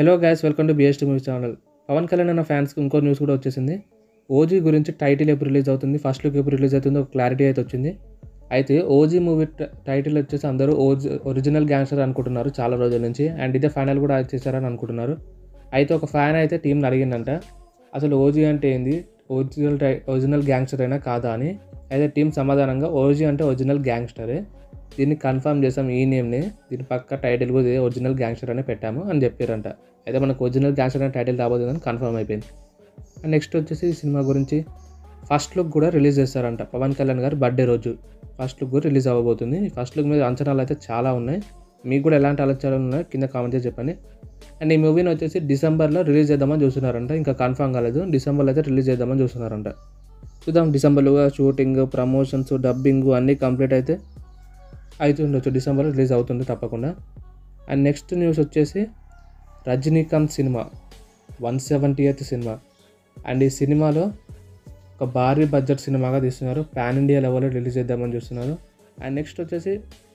Hello guys, welcome to BST movie channel. Pawan Kalyan అన్న ఫ్యాన్స్కి ఇంకో న్యూస్ కూడా వచ్చేసింది. ఓజీ గురించి టైటిల్ ఎప్పుడు రిలీజ్ అవుతుంది, ఫస్ట్ లుక్ ఎప్పుడు రిలీజ్ అవుతుంది, ఒక క్లారిటీ అయితే వచ్చింది. అయితే ఓజీ మూవీ టైటిల్ వచ్చేసి అందరూ ఓజీ ఒరిజినల్ గ్యాంగ్స్టర్ అనుకుంటున్నారు చాలా రోజుల నుంచి, అండ్ ఇదే ఫైనల్ కూడా చేశారని అనుకుంటున్నారు. అయితే ఒక ఫ్యాన్ అయితే టీంని అడిగిందంట, అసలు ఓజీ అంటే ఏంది, ఒరిజినల్ గ్యాంగ్స్టర్ అయినా కాదా అని. అయితే టీం సమాధానంగా ఓజీ అంటే ఒరిజినల్ గ్యాంగ్స్టరే, దీన్ని కన్ఫర్మ్ చేసాం, ఈ నేమ్ని దీని పక్క టైటిల్ కూడా ఒరిజినల్ గ్యాంగ్స్టర్ అనే పెట్టాము అని చెప్పారంట. అయితే మనకు ఒరిజినల్ గ్యాంగ్స్టర్ అనే టైటిల్ రాబోతుందని కన్ఫర్మ్ అయిపోయింది. అండ్ నెక్స్ట్ వచ్చేసి ఈ సినిమా గురించి ఫస్ట్ లుక్ కూడా రిలీజ్ చేస్తారంట. పవన్ కళ్యాణ్ గారు బర్త్డే రోజు ఫస్ట్ లుక్ కూడా రిలీజ్ అవ్వబోతుంది. ఫస్ట్ లుక్ మీద అంచనాలు అయితే చాలా ఉన్నాయి. మీకు కూడా ఎలాంటి ఆలోచనలు ఉన్నాయో కింద కామెంట్ చేసి చెప్పండి. అండ్ ఈ మూవీని వచ్చేసి డిసెంబర్లో రిలీజ్ చేద్దామని చూస్తున్నారంట, ఇంకా కన్ఫర్మ్ కాలేదు. డిసెంబర్లో అయితే రిలీజ్ చేద్దామని చూస్తున్నారంట. చూద్దాం, డిసెంబర్లోగా షూటింగ్, ప్రమోషన్స్, డబ్బింగ్ అన్నీ కంప్లీట్ అయితే ఉండొచ్చు. డిసెంబర్లో రిలీజ్ అవుతుంది తప్పకుండా. అండ్ నెక్స్ట్ న్యూస్ వచ్చేసి Rajinikanth cinema 170th cinema. And ఈ సినిమాలో ఒక భారీ బడ్జెట్ సినిమాగా తీస్తున్నారు, పాన్ ఇండియా లెవెల్లో రిలీజ్ చేద్దామని చూస్తున్నారు. అండ్ నెక్స్ట్ వచ్చేసి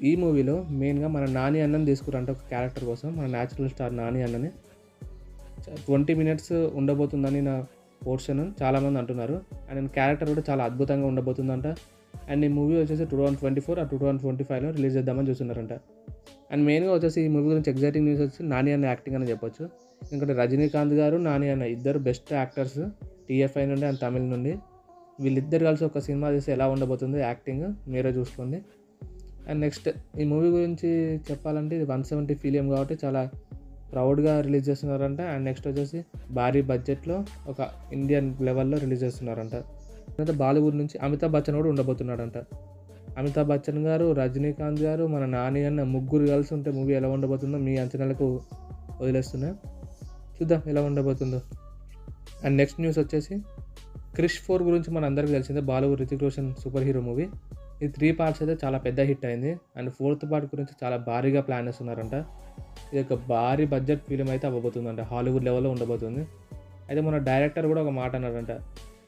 ఈ మూవీలో మెయిన్గా మన నాని అన్నని తీసుకురంట ఒక క్యారెక్టర్ కోసం, మన న్యాచురల్ స్టార్ నాని అన్నని. 20 minutes ఉండబోతుందని నా పోర్షన్ చాలామంది అంటున్నారు. అండ్ క్యారెక్టర్ కూడా చాలా అద్భుతంగా ఉండబోతుందంట. అండ్ ఈ మూవీ వచ్చేసి 2024 ఆ 2025లో రిలీజ్ చేద్దామని చూస్తున్నారంట. అండ్ మెయిన్గా వచ్చేసి ఈ మూవీ గురించి ఎగ్జైటింగ్ న్యూస్ వచ్చి నాని అన్న యాక్టింగ్ అని చెప్పొచ్చు. ఎందుకంటే రజనీకాంత్ గారు, నాని అన్న ఇద్దరు బెస్ట్ యాక్టర్స్, టీఎఫ్ఐ నుండి అండ్ తమిళ నుండి. వీళ్ళిద్దరు కలిసి ఒక సినిమా చేసి ఎలా ఉండబోతుంది యాక్టింగ్ మీరే చూసుకోండి. అండ్ నెక్స్ట్ ఈ మూవీ గురించి చెప్పాలంటే ఇది 170 ఫిలిం కాబట్టి చాలా ప్రౌడ్గా రిలీజ్ చేస్తున్నారంట. అండ్ నెక్స్ట్ వచ్చేసి భారీ బడ్జెట్లో ఒక ఇండియన్ లెవెల్లో రిలీజ్ చేస్తున్నారంట. అయితే బాలీవుడ్ నుంచి అమితాబ్ బచ్చన్ కూడా ఉండబోతున్నాడంట. అమితాబ్ బచ్చన్ గారు, రజనీకాంత్ గారు, మన నాని అన్న ముగ్గురు కలిసి ఉంటే మూవీ ఎలా ఉండబోతుందో మీ అంచనాలకు వదిలేస్తున్నా. చూద్దాం ఎలా ఉండబోతుందో. అండ్ నెక్స్ట్ న్యూస్ వచ్చేసి క్రిష్ 4 గురించి మన అందరికీ తెలిసిందే, Bollywood Hrithik Roshan super hero movie. ఇది 3 parts అయితే చాలా పెద్ద హిట్ అయింది. అండ్ 4th part గురించి చాలా భారీగా ప్లాన్ చేస్తున్నారంట. ఇది ఒక భారీ బడ్జెట్ ఫిలిం అయితే అవ్వబోతుందంట, హాలీవుడ్ లెవెల్లో ఉండబోతుంది. అయితే మన డైరెక్టర్ కూడా ఒక మాట అన్నారంట,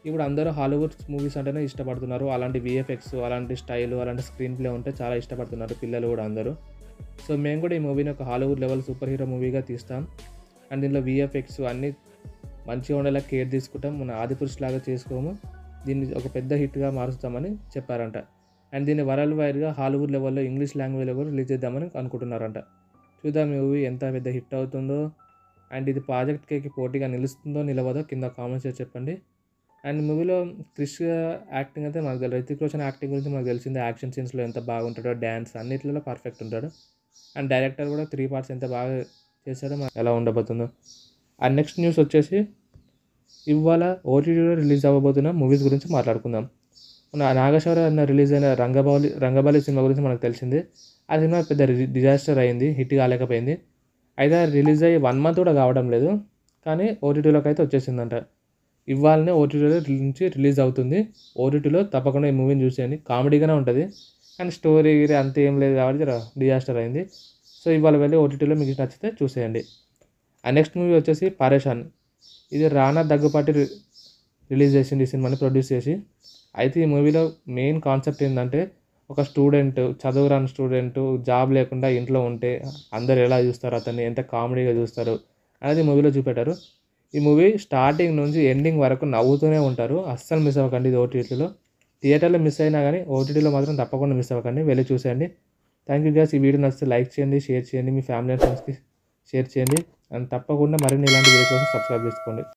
ఇప్పుడు అందరూ హాలీవుడ్ మూవీస్ అంటేనే ఇష్టపడుతున్నారు, అలాంటి విఎఫ్ఎక్స్, అలాంటి స్టైలు, అలాంటి స్క్రీన్ ప్లే ఉంటే చాలా ఇష్టపడుతున్నారు పిల్లలు కూడా అందరూ. సో మేము కూడా ఈ మూవీని ఒక హాలీవుడ్ లెవెల్ సూపర్ హీరో మూవీగా తీస్తాం. అండ్ దీనిలో విఎఫ్ఎక్స్ అన్నీ మంచిగా ఉండేలా కేర్ తీసుకుంటాం, మన ఆదిపురుష్ లాగా చేసుకోము, దీన్ని ఒక పెద్ద హిట్గా మారుస్తామని చెప్పారంట. అండ్ దీన్ని వరల్డ్ వైడ్గా హాలీవుడ్ లెవెల్లో ఇంగ్లీష్ లాంగ్వేజ్లో కూడా రిలీజ్ చేద్దామని అనుకుంటున్నారంట. చూద్దాం ఈ మూవీ ఎంత పెద్ద హిట్ అవుతుందో, అండ్ ఇది ప్రాజెక్ట్ కేకి పోటీగా నిలుస్తుందో నిలవదో కింద కామెంట్స్ చెప్పండి. అండ్ మూవీలో క్రిష్ యాక్టింగ్ అయితే మనకు తెలుసు, రితిక్ రోషన్ యాక్టింగ్ గురించి మనకు తెలిసింది, యాక్షన్ సీన్స్లో ఎంత బాగుంటాడో, డ్యాన్స్ అన్నింటిలో పర్ఫెక్ట్ ఉంటాడు. అండ్ డైరెక్టర్ కూడా 3 parts ఎంత బాగా చేశాడో మనకు ఎలా ఉండబోతుందో. అండ్ నెక్స్ట్ న్యూస్ వచ్చేసి ఇవాళ ఓటీటీలో రిలీజ్ అవ్వబోతున్న మూవీస్ గురించి మాట్లాడుకుందాం. మన నాగేశ్వర అన్న రిలీజ్ అయిన రంగబాలి సినిమా గురించి మనకు తెలిసింది. ఆ సినిమా పెద్ద డిజాస్టర్ అయింది, హిట్ కాలేకపోయింది. అయితే రిలీజ్ అయ్యి 1 month కూడా కావడం లేదు, కానీ ఓటీటీలోకి అయితే వచ్చేసిందంట. ఇవాళనే ఓటీటీలో నుంచి రిలీజ్ అవుతుంది. ఓటీటీలో తప్పకుండా ఈ మూవీని చూసేయండి, కామెడీగానే ఉంటుంది. అండ్ స్టోరీ అంత ఏం లేదు కాబట్టి డిజాస్టర్ అయింది. సో ఇవాళ వెళ్ళి ఓటీటీలో మీకు నచ్చితే చూసేయండి. అండ్ నెక్స్ట్ మూవీ వచ్చేసి పరేషాన్. ఇది రానా దగ్గుపాటి రిలీజ్ చేసింది ఈ సినిమాని, ప్రొడ్యూస్ చేసి. అయితే ఈ మూవీలో మెయిన్ కాన్సెప్ట్ ఏంటంటే ఒక స్టూడెంట్, చదువురాని స్టూడెంట్, జాబ్ లేకుండా ఇంట్లో ఉంటే అందరు ఎలా చూస్తారు, అతన్ని ఎంత కామెడీగా చూస్తారు అనేది మూవీలో చూపెట్టారు. ఈ మూవీ స్టార్టింగ్ నుంచి ఎండింగ్ వరకు నవ్వుతూనే ఉంటారు, అస్సలు మిస్ అవ్వకండి. ఇది ఓటీటీలో, థియేటర్లో మిస్ అయినా కానీ ఓటీటీలో మాత్రం తప్పకుండా మిస్ అవ్వకండి, వెళ్ళి చూసేయండి. థ్యాంక్ యూ గైస్, ఈ వీడియో నచ్చితే లైక్ చేయండి, షేర్ చేయండి, మీ ఫ్యామిలీ అండ్ ఫ్రెండ్స్కి షేర్ చేయండి. అండ్ తప్పకుండా మరిన్ని ఇలాంటి వీడియోస్ కోసం సబ్స్క్రైబ్ చేసుకోండి.